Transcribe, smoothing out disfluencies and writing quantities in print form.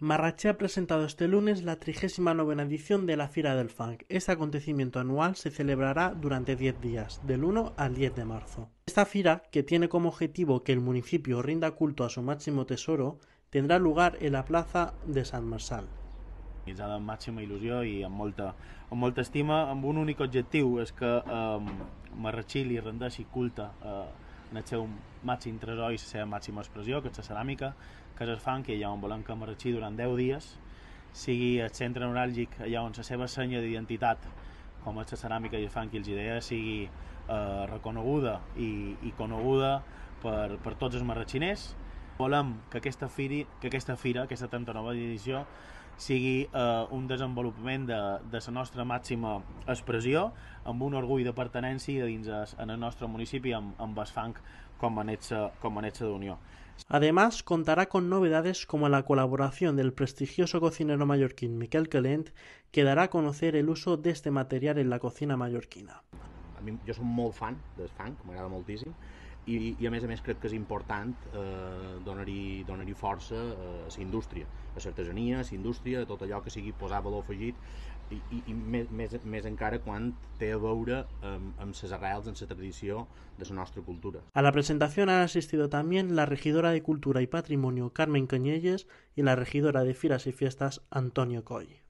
Marratxí ha presentado este lunes la 39ª edición de la Fira del Fang. Este acontecimiento anual se celebrará durante 10 días, del 1 al 10 de marzo. Esta fira, que tiene como objetivo que el municipio rinda culto a su máximo tesoro, tendrà lugar en la Plaza de San Marçal. Organitzada amb màxima il·lusió i amb molta estima, amb un únic objectiu, és que Marratxí li rendeixi culte en el seu màxim tresor i la seva màxima expressió, que és la ceràmica, que és el fang, que allà on volem que Marratxí durant 10 dies sigui el centre neuràlgic, allà on la seva senya d'identitat, com és la ceràmica i el fang que els idea, sigui reconeguda i coneguda per tots els marratxiners. Volem que aquesta fira, aquesta 39a edició, sigui un desenvolupament de la nostra màxima expressió, amb un orgull de pertenència dins en el nostre municipi amb el fang com a nexa de unió. Además, contará con novedades como la colaboración del prestigioso cocinero mallorquín Miquel Calent, que dará a conocer el uso de este material en la cocina mallorquina. Jo som molt fan del fang, m'agrada moltíssim, i a més crec que és important donar-hi força a la indústria, a l'artesania, a la indústria, a tot allò que sigui posar valor afegit, i més encara quan té a veure amb les arrels, amb la tradició de la nostra cultura. A la presentación han asistido también la regidora de Cultura y Patrimonio Carmen Cañelles y la regidora de Firas y Fiestas Antonio Coy.